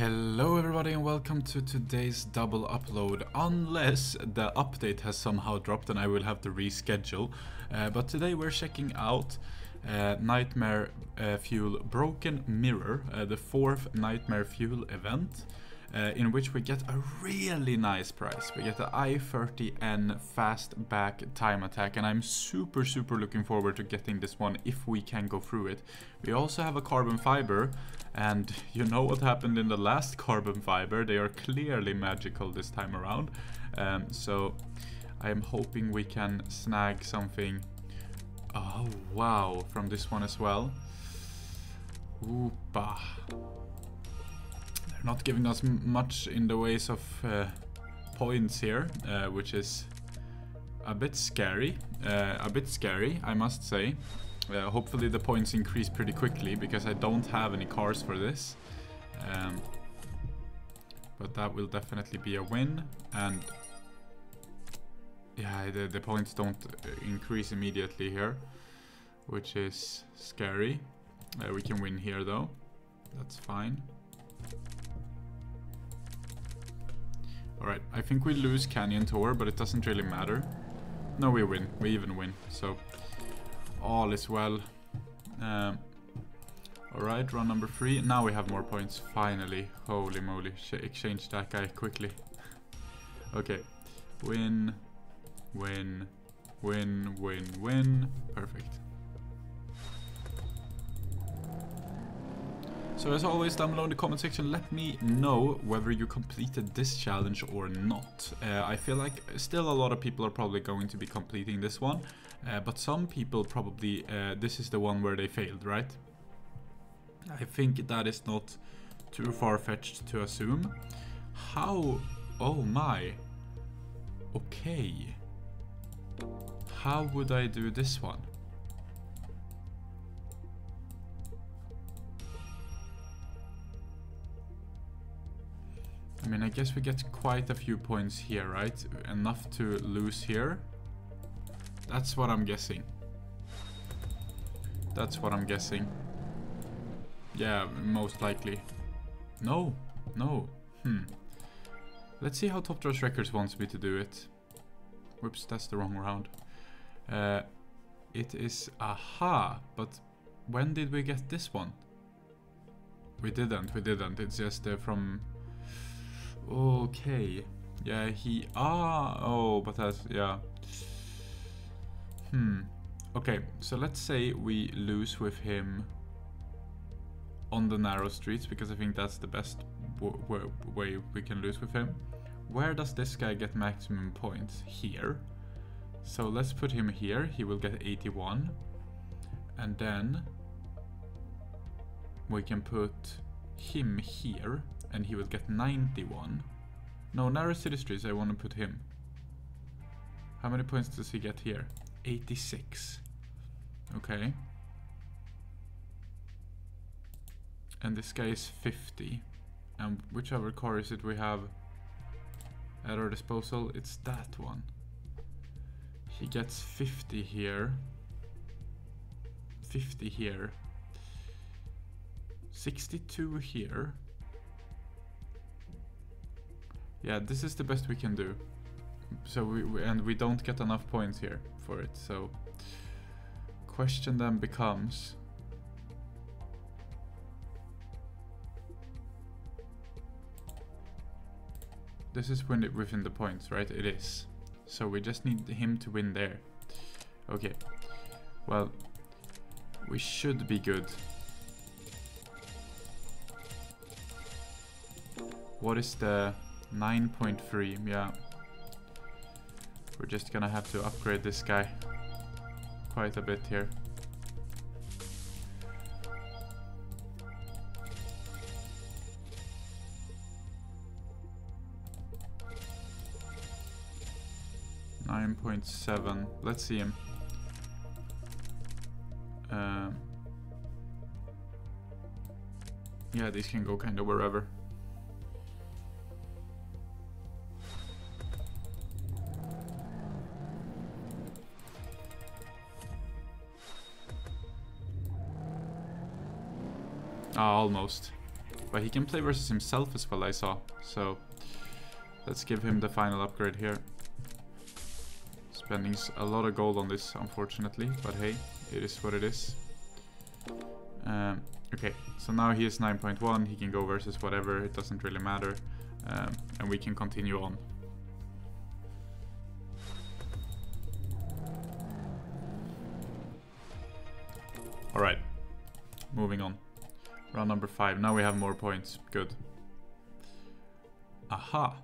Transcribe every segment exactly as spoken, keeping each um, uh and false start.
Hello everybody and welcome to today's double upload, unless the update has somehow dropped and I will have to reschedule. Uh, but today we're checking out uh, Nightmare uh, Fuel Broken Mirror, uh, the fourth Nightmare Fuel event, uh, in which we get a really nice prize. We get the I thirty N fastback time attack, and I'm super super looking forward to getting this one if we can go through it. We also have a Carbon Fiber. And you know what happened in the last Carbon Fiber, they are clearly magical this time around. Um, so I am hoping we can snag something. Oh wow, from this one as well. Oopa. They're not giving us m much in the ways of uh, points here, uh, which is a bit scary. Uh, a bit scary, I must say. Uh, hopefully the points increase pretty quickly, because I don't have any cars for this. Um, but that will definitely be a win. And yeah, the, the points don't increase immediately here, which is scary. Uh, we can win here though. That's fine. Alright, I think we lose Canyon Tour, but it doesn't really matter. No, we win. We even win. So... all is well. Um, Alright, run number three. Now we have more points, finally. Holy moly. Sh exchange that guy quickly. Okay. Win. Win. Win. Win. Win. Perfect. So as always, down below in the comment section, let me know whether you completed this challenge or not. Uh, I feel like still a lot of people are probably going to be completing this one. Uh, but some people probably, uh, this is the one where they failed, right? I think that is not too far-fetched to assume. How? Oh my. Okay. How would I do this one? I mean, I guess we get quite a few points here, right? Enough to lose here. That's what I'm guessing. That's what I'm guessing. Yeah, most likely. No, no. Hmm. Let's see how Top Drawer Records wants me to do it. Whoops, that's the wrong round. Uh, it is... aha! But when did we get this one? We didn't, we didn't. It's just uh, from... okay, yeah, he, ah, oh, but that's, yeah, hmm, okay, so let's say we lose with him on the narrow streets, because I think that's the best w w way we can lose with him. Where does this guy get maximum points? Here. So let's put him here, he will get eighty-one, and then we can put him here, and he will get ninety-one. No, Narrow City Streets, I want to put him. How many points does he get here? eighty-six. Okay. And this guy is fifty. And whichever car is it we have at our disposal? It's that one. He gets fifty here. fifty here. sixty-two here. Yeah, this is the best we can do. So we, we and we don't get enough points here for it. So question then becomes, this is when it, within the points, right? It is. So we just need him to win there. Okay. Well, we should be good. What is the nine point three, yeah. We're just gonna have to upgrade this guy quite a bit here. nine point seven, let's see him. Um, yeah, these can go kind of wherever. Almost. But he can play versus himself as well, I saw. So let's give him the final upgrade here. Spending a lot of gold on this, unfortunately. But hey, it is what it is. Um, okay, so now he is nine point one. He can go versus whatever. It doesn't really matter. Um, and we can continue on. Alright, moving on. Round number five. Now we have more points. Good. Aha!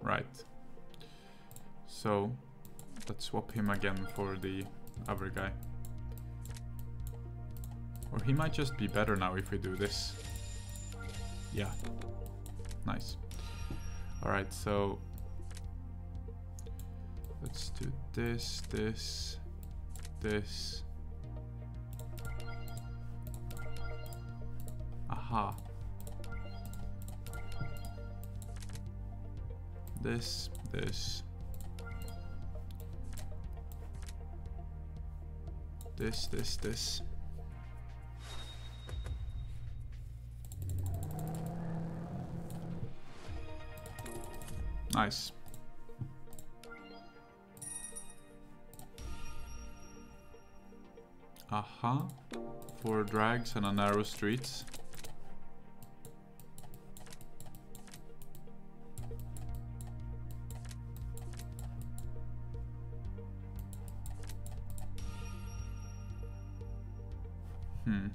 Right. So, let's swap him again for the other guy. Or he might just be better now if we do this. Yeah. Nice. Alright, so... let's do this, this... this. Aha. This, this. This, this, this. Nice. Aha, uh-huh. Four drags and a narrow streets. Hmm.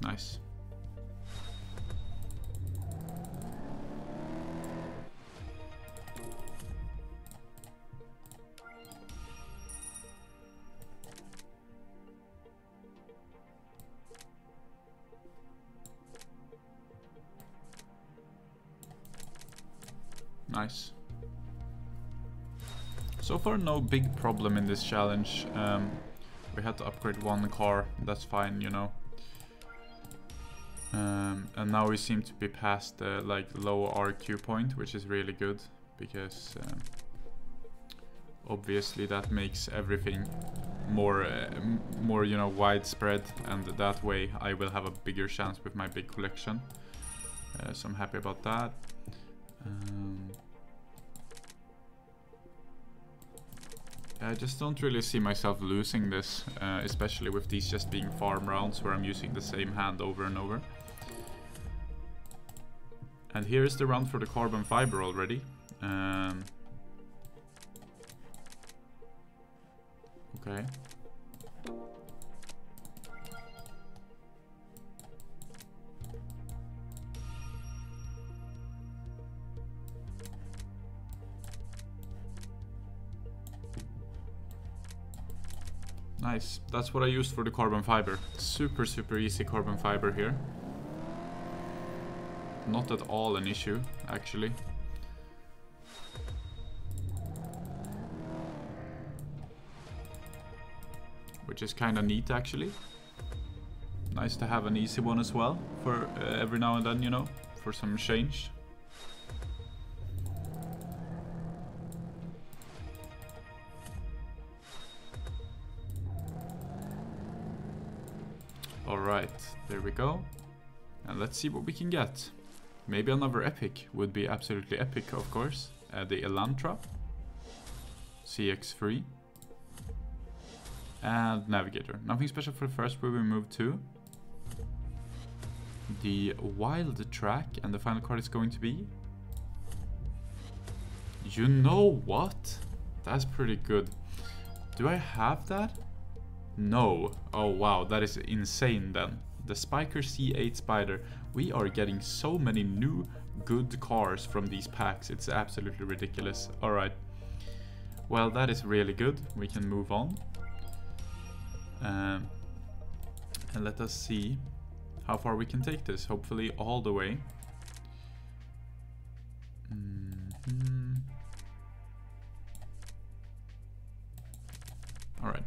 Nice. Nice. So far, no big problem in this challenge. Um, we had to upgrade one car. That's fine, you know. Um, and now we seem to be past the like low R Q point, which is really good because um, obviously that makes everything more, uh, more you know, widespread, and that way I will have a bigger chance with my big collection. Uh, so I'm happy about that. Um, I just don't really see myself losing this, uh, especially with these just being farm rounds where I'm using the same hand over and over. And here's the round for the carbon fiber already. Um, okay. Nice. That's what I used for the carbon fiber. Super, super easy carbon fiber here. Not at all an issue, actually. Which is kind of neat, actually. Nice to have an easy one as well, for uh, every now and then, you know, for some change. There we go, and let's see what we can get. Maybe another epic would be absolutely epic, of course. Uh, the Elantra, C X three, and Navigator. Nothing special for the first where we move to. The Wild Track, and the final card is going to be... You know what? That's pretty good. Do I have that? No. Oh wow, that is insane then. The Spyker C eight Spider. We are getting so many new good cars from these packs. It's absolutely ridiculous. Alright. Well, that is really good. We can move on. Um, and let us see how far we can take this. Hopefully all the way. Mm-hmm. Alright.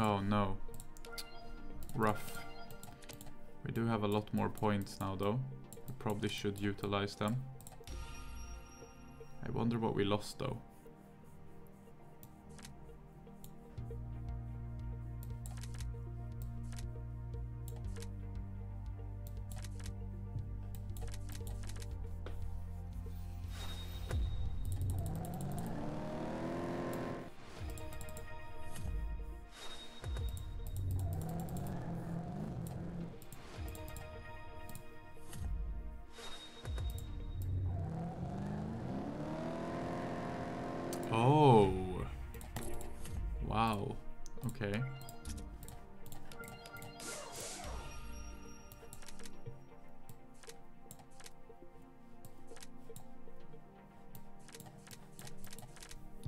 Oh no. rough. We do have a lot more points now though. We probably should utilize them. I wonder what we lost though.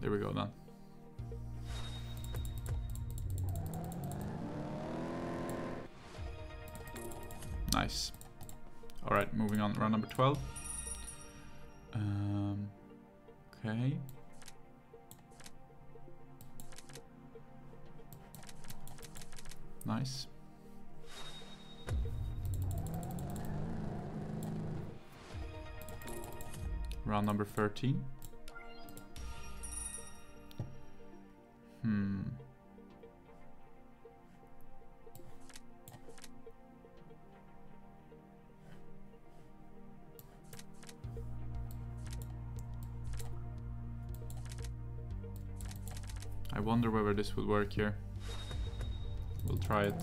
There we go then. Nice. All right, moving on. Round number twelve. Um, okay. Nice. Round number thirteen. Hmm. I wonder whether this would work here. We'll try it.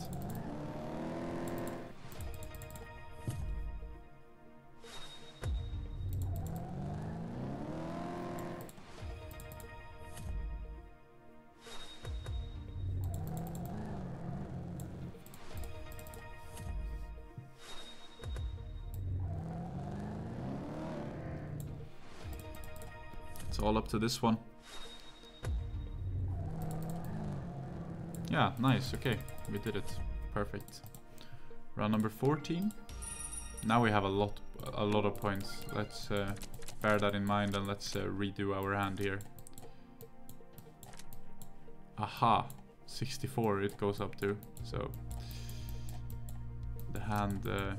All up to this one. Yeah, nice. Okay, we did it. Perfect. Round number fourteen. Now we have a lot a lot of points. Let's uh, bear that in mind, and let's uh, redo our hand here. Aha, sixty-four it goes up to. So the hand uh,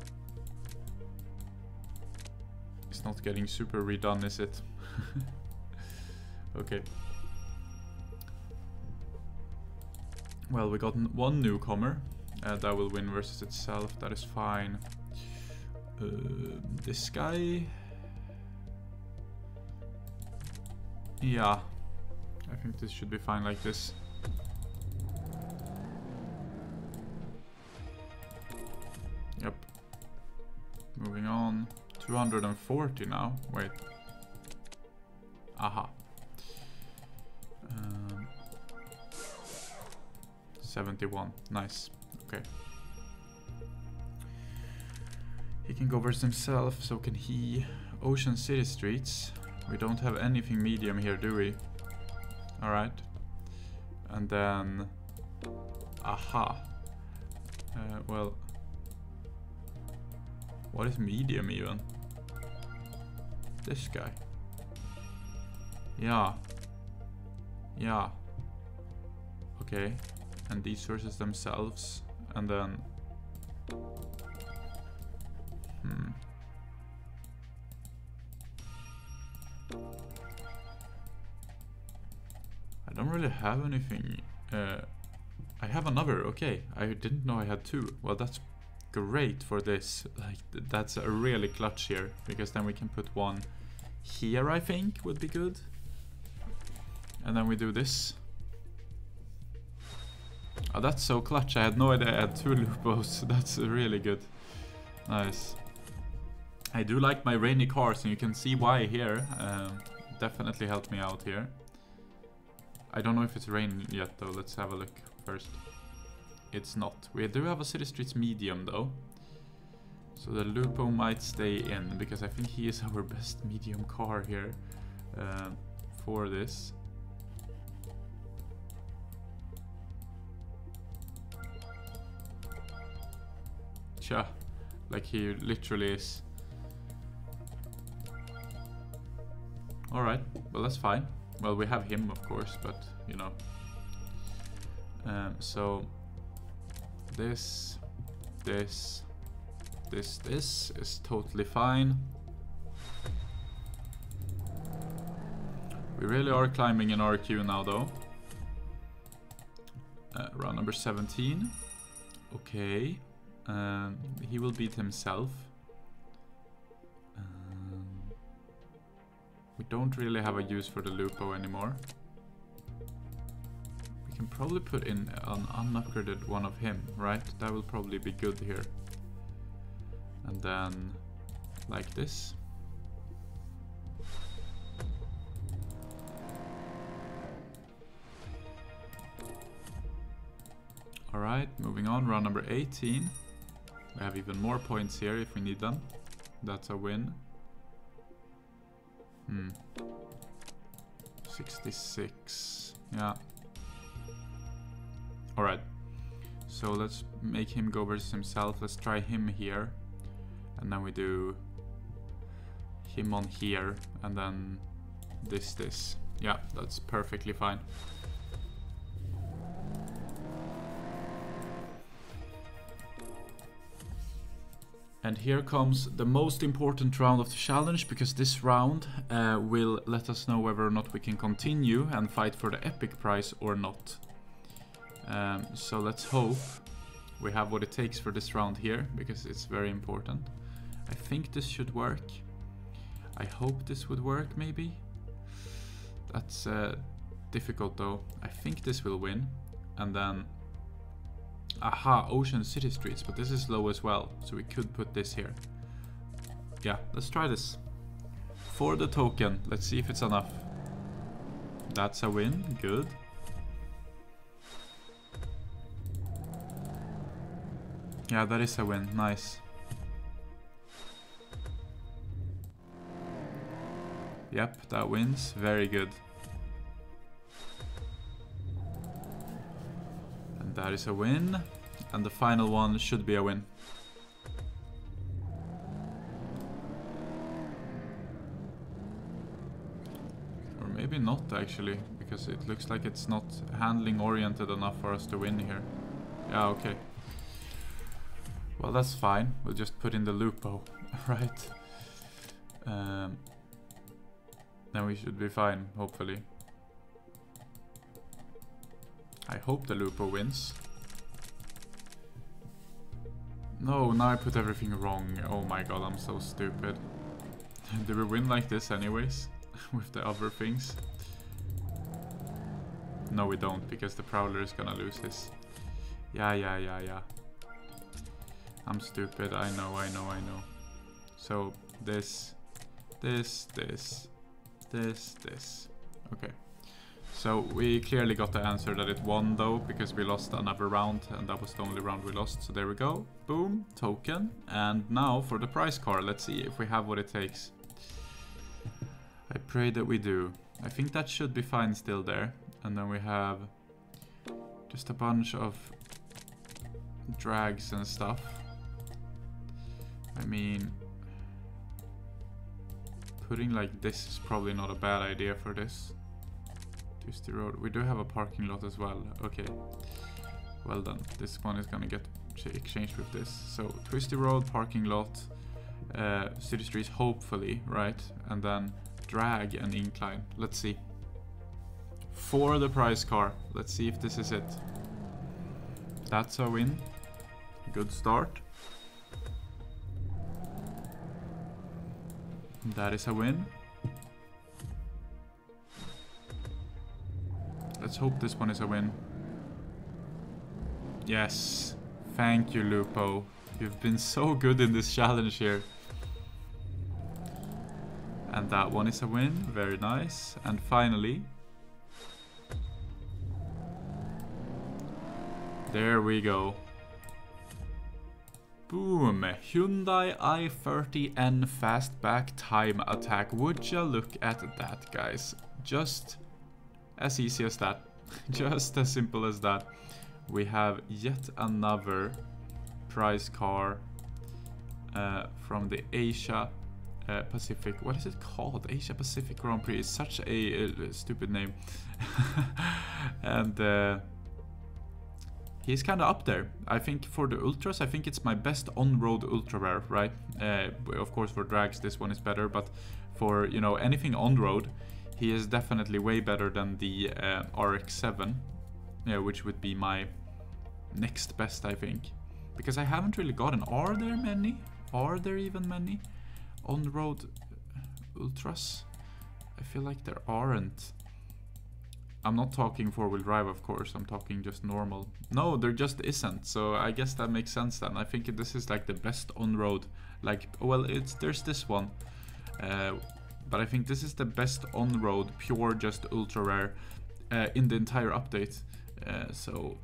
is not getting super redone, is it? Okay. Well, we got one newcomer uh, that will win versus itself. That is fine. Uh, this guy. Yeah. I think this should be fine like this. Yep. Moving on. two hundred forty now. Wait. Aha. seventy-one. Nice. Okay. He can go versus himself, so can he. Ocean City Streets. We don't have anything medium here, do we? Alright. And then... Aha. Uh, well... What is medium even? This guy. Yeah. Yeah. Okay. And these sources themselves, and then... Hmm. I don't really have anything... Uh, I have another, okay. I didn't know I had two. Well, that's great for this. Like, th that's a really clutch here, because then we can put one here, I think, would be good. And then we do this. Oh, that's so clutch. I had no idea I had two Lupos. That's really good. Nice. I do like my rainy cars, and you can see why here. Uh, definitely helped me out here. I don't know if it's rain yet, though. Let's have a look first. It's not. We do have a City Streets medium, though. So the Lupo might stay in, because I think he is our best medium car here uh, for this. Yeah, like he literally is. Alright, well that's fine. Well, we have him of course, but you know. Um, so this, this, this, this is totally fine. We really are climbing in R Q now though. Uh, round number seventeen. Okay. Um, he will beat himself. Um, we don't really have a use for the Lupo anymore. We can probably put in an unupgraded one of him, right? That will probably be good here. And then like this. Alright, moving on, round number eighteen. We have even more points here if we need them. That's a win. Hmm. sixty-six. Yeah. Alright. So let's make him go versus himself. Let's try him here. And then we do him on here. And then this, this. Yeah, that's perfectly fine. And here comes the most important round of the challenge, because this round uh, will let us know whether or not we can continue and fight for the epic prize or not. Um, so let's hope we have what it takes for this round here, because it's very important. I think this should work. I hope this would work maybe. That's uh, difficult though. I think this will win. And then... aha, Ocean City Streets, but this is low as well, so we could put this here. Yeah, let's try this. For the token, let's see if it's enough. That's a win, good. Yeah, that is a win, nice. Yep, that wins, very good. That is a win, and the final one should be a win. Or maybe not actually, because it looks like it's not handling oriented enough for us to win here. Yeah, okay. Well, that's fine. We'll just put in the Lupo, right? Um, then we should be fine, hopefully. I hope the Lupo wins. No, now I put everything wrong. Oh my god, I'm so stupid. Do we win like this anyways? With the other things? No, we don't, because the Prowler is gonna lose his. Yeah, yeah, yeah, yeah. I'm stupid, I know, I know, I know. So, this, this, this, this, this. Okay. So we clearly got the answer that it won though, because we lost another round and that was the only round we lost. So there we go. Boom, token. And now for the prize car. Let's see if we have what it takes. I pray that we do. I think that should be fine still there. And then we have just a bunch of drags and stuff. I mean, putting like this is probably not a bad idea for this. The road. We do have a parking lot as well. Okay, well done. This one is gonna get exchanged with this. So twisty road, parking lot, uh, city streets, hopefully, right? And then drag and incline. Let's see. For the prize car. Let's see if this is it. That's a win. Good start. That is a win. Let's hope this one is a win. Yes. Thank you, Lupo. You've been so good in this challenge here. And that one is a win. Very nice. And finally... there we go. Boom. Hyundai i thirty N fastback time attack. Would you look at that, guys? Just... as easy as that, just as simple as that. We have yet another prize car uh, from the Asia uh, Pacific, what is it called? Asia Pacific Grand Prix, it's such a uh, stupid name. And uh, he's kind of up there. I think for the Ultras, I think it's my best on-road ultra rare, right? Uh, of course, for drags, this one is better, but for, you know, anything on-road, he is definitely way better than the uh, R X seven, yeah, which would be my next best, I think. Because I haven't really gotten... Are there many? Are there even many on-road Ultras? I feel like there aren't. I'm not talking four-wheel drive, of course. I'm talking just normal. No, there just isn't. So I guess that makes sense then. I think this is like the best on-road. Like, well, it's there's this one. Uh, but I think this is the best on-road, pure, just ultra rare uh, in the entire update. Uh, so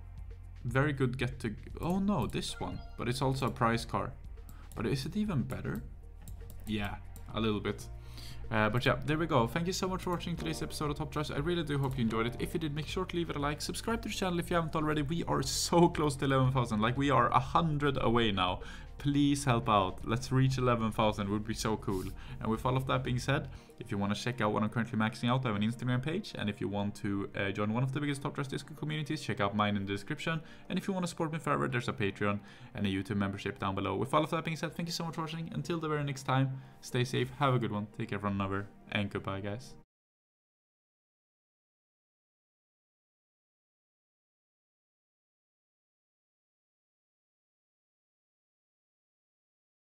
very good get to... Oh no, this one. But it's also a prize car. But is it even better? Yeah, a little bit. Uh, but yeah, there we go. Thank you so much for watching today's episode of Top Drives. I really do hope you enjoyed it. If you did, make sure to leave it a like. Subscribe to the channel if you haven't already. We are so close to eleven thousand. Like, we are one hundred away now. Please help out. Let's reach eleven thousand. It would be so cool. And with all of that being said, if you want to check out what I'm currently maxing out, I have an Instagram page. And if you want to uh, join one of the biggest Top Drives Discord communities, check out mine in the description. And if you want to support me forever, there's a Patreon and a YouTube membership down below. With all of that being said, thank you so much for watching. Until the very next time, stay safe, have a good one, take care for another, and goodbye, guys.